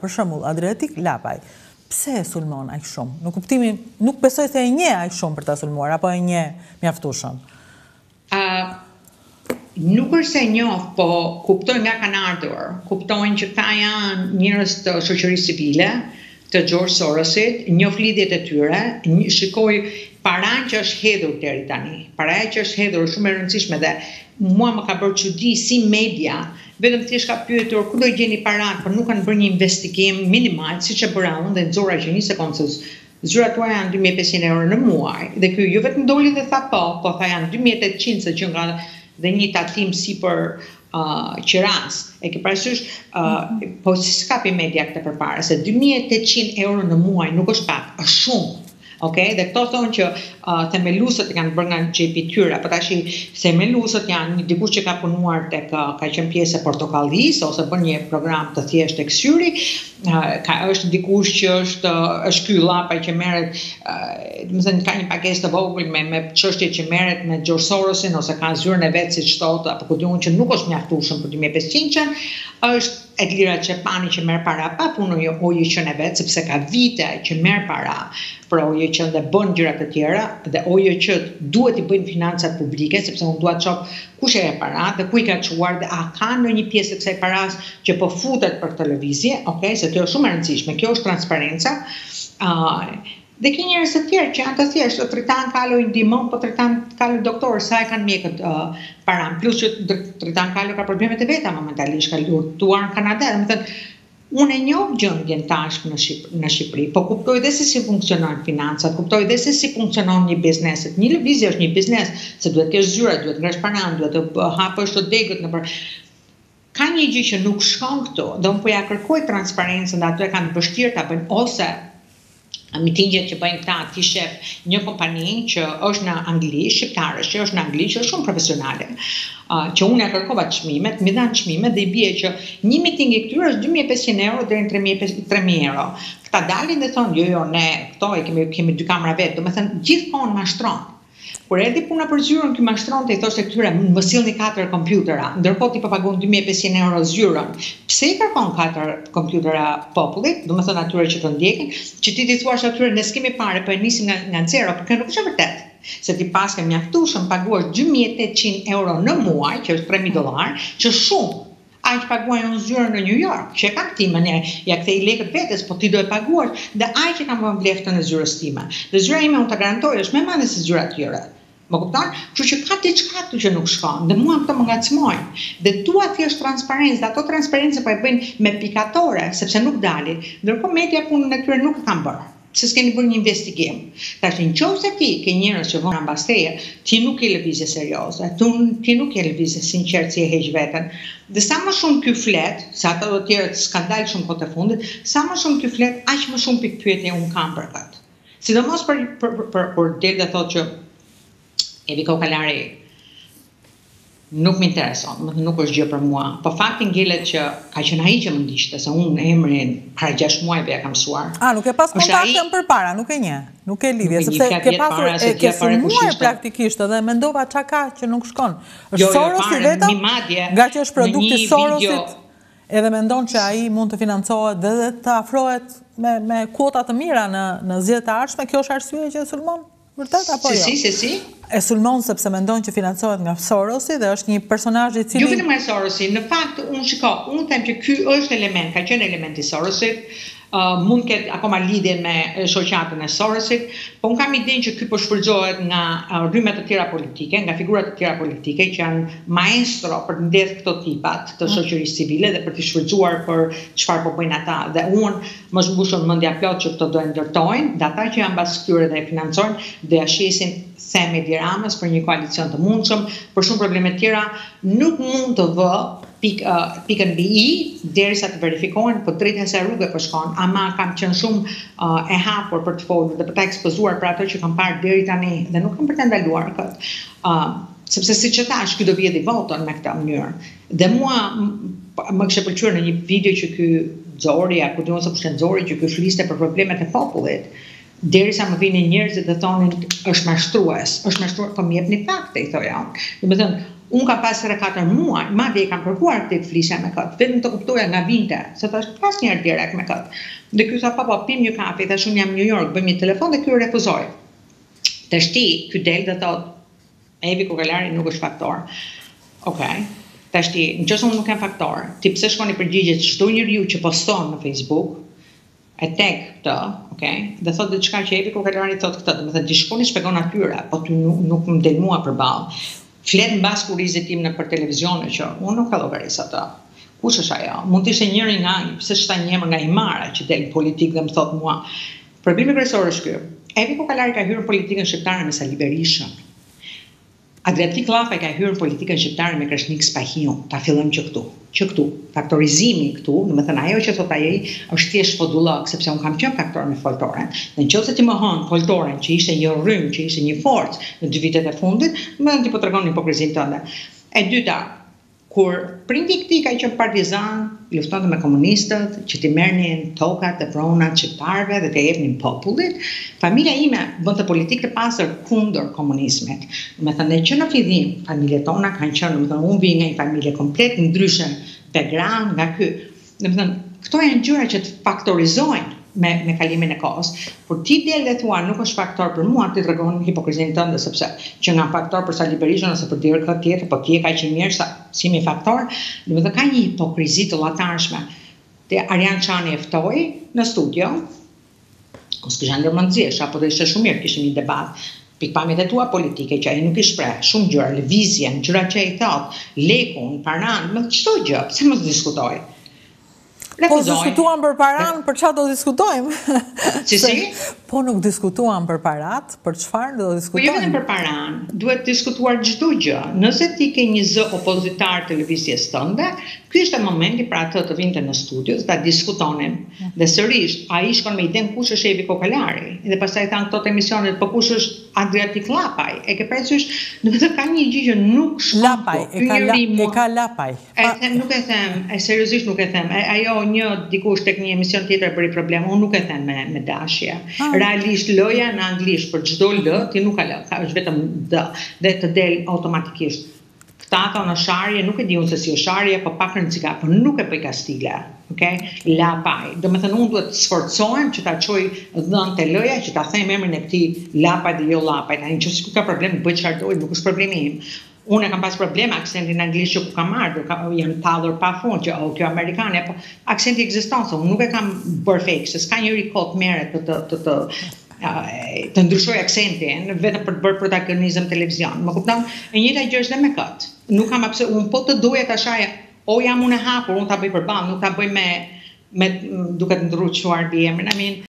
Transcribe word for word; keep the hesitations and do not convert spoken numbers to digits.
Për shembull, Adriatik Lapaj. Pse e sulmon aq shumë? Në kuptimin, nuk besoj se e njeh aq shumë për ta sulmuar, apo e njeh mjaftueshëm. Uh, nuk është se njoh, po kuptoj nga kanë ardhur. Kuptojnë që këta janë njerëz të shoqërisë civile, të George Sorosit, njoh lidhjet e tyre, shikoj paraja që është hedhur deri tani. Paraja që është hedhur shumë e rëndësishme dhe mua më ka bërë çudi si media vetëm thjesht ka pyetur ku do i gjeni parat, por nuk kanë bërë një investigim minimal siç e bëra unë dhe nxorra që një sekondë zyrat tuaja janë dy mijë e pesëqind euro në muaj. Dhe ky jo vetëm doli dhe tha po, po tha janë dy mijë e tetëqind se që nga dhe një tatim sipër uh, qirans. E ke parasysh, uh, po si skapi media këtë përpara se dy mijë e tetëqind euro në muaj nuk është pak, është shumë. Okay, dhe këto thonë që uh, themelusët janë bërë nga xhepi tyre, apo tash themelusët janë dikush që ka punuar tek ka, ka qenë pjesë e portokallisë ose bën një program të thjeshtë tek syri, uh, ka është dikush që është është ky llapa që merret, uh, do të thënë ka një pagesë të vogël me me çështje që merret me George Sorosin ose ka zyrën e vet siç thotë, apo ku diun që nuk është mjaftueshëm për dy mijë e pesëqind, është Edlira Çepani që merr para pa punën e O J Q-n e vet sepse ka vite që merr para për O J Q-n dhe bën gjëra të tjera dhe O J Q-t duhet i bëjnë financat publike sepse unë dua të shoh kush e ka parat dhe ku i ka çuar dhe a ka ndonjë pjesë të kësaj parasë që po futet për këtë lëvizje, okay, se kjo është shumë e rëndësishme, kjo është transparenca. Uh, Dhe ke njerëz të tjerë që janë të thjeshtë, tritan kalo i ndihmon, po tritan kalo doktor, sa e kanë mjekët uh, paran, plus që tritan kalo ka problemet e veta momentalisht, ka lutuar në Kanada, dhe më thënë, unë e njoh gjendjen tashmë në Shqip në Shqipëri, po kuptoj dhe se si funksionon financat, kuptoj dhe se si funksionon një biznes. Një lëvizje është një biznes, se duhet të kesh zyra, duhet të ngresh paran, duhet të hapësh të degët në për... Ka një gjë që nuk shkon këtu, dhe unë po ja kërkoj transparencën, ato e kanë vështirë ta bëjnë ose mitingjet që bëjnë këta, ti shef një kompani që është në Angli, shqiptarësh, që është në Angli, që është shumë profesionale, uh, që unë e kërkova çmimet, më dhanë çmimet dhe i bie që një miting i këtyre është dy mijë e pesëqind euro deri në tre mijë euro. Këta dalin dhe thonë, jo, jo, ne këto e kemi, kemi dy kamera vetë, do me thënë, gjithmonë mashtron. Kur erdhi puna për zyrën, ky mashtronte i thoshte këtyre, më sillni katër kompjutera, ndërkohë ti po paguon dy mijë e pesëqind euro zyrën. Pse i kërkon katër kompjutera popullit, domethënë atyre që të ndjekin, që ti ti thuash atyre ne s'kemi parë, po e nisim nga nga zero, por kjo nuk është e vërtetë. Se ti paske mjaftueshëm paguash dy mijë e tetëqind euro në muaj, që është tre mijë dollar, që shumë. Ai që paguajnë zyrën në New York, që e ka timen, ja kthej lekët vetes, po ti do e paguash, dhe ai që ka më mbledhën e zyrës time. Dhe zyra ime unë ta garantoj është më e madhe se zyra të tjera. Më kupton? Kështu që ka diçka këtu që nuk shkon, dhe mua këto më ngacmojnë. Dhe dua thjesht transparencë, ato transparencë po e bëjnë me pikatore, sepse nuk dalin. Ndërkohë media punën e tyre nuk e kanë bërë, sepse s'keni bërë një investigim. Tash nëse ti ke njerëz që vonë mbas teje, ti nuk ke lëvizje serioze, ti nuk ke lëvizje sinqert si e heq veten. Dhe sa më shumë ky flet, sa ato të tjerë skandal shumë kohë të fundit, sa më shumë ky flet, aq më shumë pikpyetje un kam për këtë. Sidomos për për kur del dhe thotë që Evi Kokalari nuk më intereson, nuk është gjë për mua. Po fakti ngelet që ka qenë ai që më ndiqte, se unë emrin para gjashtë muajve ja kam mësuar. Ah, nuk e pas kontaktën përpara, nuk e njeh, nuk e lidhje, sepse ke pasur e ke sumuar praktikisht edhe mendova çka ka që nuk shkon. Është Soros i vetëm, nga që është produkti i Sorosit, edhe mendon që ai mund të financohet dhe të afrohet me me kuota të mira në në zgjedhjet e ardhshme, kjo është arsye që e sulmon. Vërtet apo jo? Si, si, si. E sulmon sepse mendon që financohet nga Sorosi dhe është një personazh i cili jo vetëm nga Sorosi, në fakt unë shiko, unë them që ky është element, ka qenë element i Sorosit, uh, mund të ketë akoma lidhje me shoqatën e Sorosit, po unë kam idenë që ky po shfrytëzohet nga uh, rrymë të tjera politike, nga figura të tjera politike që janë maestro për të ndërtuar këto tipat të shoqërisë civile dhe për të shfrytzuar për çfarë po bëjnë ata. Dhe unë më zgjushon mendja plot që këto do ndërtojnë, dhe ata që janë mbas këtyre dhe e financojnë, do ja shesin themi diramës për një koalicion të mundshëm, për shumë probleme tjera, nuk mund të vë pik, uh, pikën mbi i, derisa të verifikohen, po drejt asaj rruge po shkon, ama kam qenë shumë uh, e hapur për të folur dhe për ta ekspozuar për ato që kam parë deri tani, dhe nuk kam për të ndaluar këtë. Uh, sepse si që tash, ky do vjedhi votën me këtë mënyrë. Dhe mua më kishte pëlqyer në një video që ky Zori, apo do të thonë Shenzori, që ky fliste për problemet e popullit. Derisa më vinin njerëzit dhe thonin është mashtrues, është mashtrues, po më jepni fakte, i thoja unë. Do të thënë, unë kam pas rekatën muaj, madje kam provuar tek flisha me këtë, vetëm të kuptoja nga vinte, se thash pas njëherë direkt me këtë. Dhe ky tha, "Po, pim një kafe", thash, "Unë jam në New York, bëjmë një telefon", dhe ky refuzoi. Tash ti, ky del dhe thot, "Evi Kokalari nuk është faktor." Okej. Tash ti, nëse unë nuk jam faktor, ti pse shkon i përgjigjesh çdo njeriu që poston në Facebook? E tek këtë, okay? Dhe thot diçka që Evi Kokalari thot këtë, domethënë ti shkon i shpjegon atyra, po ti nuk më del mua përballë. Flet mbas kurizit tim në për televizion që unë nuk ka llogaris atë. Kush është ajo? Mund të ishte njëri nga, pse s'ta një emër nga Imara që del politik dhe më thot mua. Problemi kryesor është ky. Evi Kokalari ka hyrë në politikën shqiptare me Sali Berishën. Adriatik Lapaj ka hyrë në politikën shqiptare me Kreshnik Spahiun. Ta fillojmë që këtu, që këtu. Faktorizimi këtu, domethënë ajo që thot ai është thjesht fodullok, sepse un kam qenë faktor me foltoren. Dhe nëse ti mohon foltoren që ishte një rrym, që ishte një forcë në dy vitet e fundit, më ti po tregon hipokrizin tënde. E dyta, kur prindi këtij ka qenë partizan, luftonte me komunistët, që ti merrnin tokat e pronat shqiptarëve dhe të jepnin popullit, familja ime bënte politikë të pastër kundër komunizmit. Do të thënë që në fillim familjet tona kanë qenë, do të thonë, unë vij nga një familje komplet ndryshe background nga ky. Do të thënë këto janë gjëra që të faktorizojnë me me kalimin e kohës, por ti del dhe thua nuk është faktor për mua, ti tregon hipokrizinë tënde sepse që nga faktor për Sali Berishën ose për deri këtë tjetër, po ti e ka që mirë sa si mi faktor, do të thotë ka një hipokrizi të llogatarshme. Te Arjan Çani e ftoi në studio, ku s'kisha ndërmendjesh, apo do ishte shumë mirë, kishim një debat. Pikpamjet e tua politike që ai nuk i shpreh, shumë gjëra, lëvizjen, gjëra që i thot, lekun, paran, më çdo gjë, pse mos diskutoj. Po diskutuam për paran, për çfarë do diskutojmë? Qësi? Po nuk diskutuam për parat, për çfarë do diskutojmë? Po jo vetëm për paran, duhet diskutuar çdo gjë. Nëse ti ke një zë opozitar televizies tënde, ky është momenti për atë të vinte në studio ta diskutonin. Dhe sërish, ai shkon me iden kush është Evi Kokalari, dhe pastaj than këto emisionet, po kush është Adriatik Lapaj? E ke parasysh, do të ka një gjë që nuk shkon. Lapaj, e ka Lapaj, e ka Lapaj. Ai nuk e them, ai seriozisht nuk e them. Ajo një dikush tek një emision tjetër bëri problem, unë nuk e them me me dashje. Realisht loja në anglisht për çdo lë, ti nuk ka lë, është vetëm d, dhe të del automatikisht. Këta thonë sharje, nuk e di unë se si është sharje, po pak rëndësika, po nuk e bëj kastila, okay? Lapaj. Domethënë unë duhet të sforcohem që ta çoj dhënë te loja, që ta them emrin e këtij Lapaj dhe jo Lapaj. Ai nëse ku ka problem bëj çfarë do, nuk është problemi im. Unë kam pas problema aksentin anglisht që ku kam ardhur, jam tallur pafund që oh, kjo amerikane, po aksenti ekziston, so unë nuk e kam bërë fake, se s'ka njëri kot merret të të të të ndryshoj aksentin vetëm për të bërë protagonizëm televizion. Më kupton? E njëjta gjë është edhe me kët. Nuk kam pse unë po të doja ta shaja, o jam unë e hapur, unë ta bëj përballë, nuk ta bëj me me duket ndrruçuar bi emrin. I mean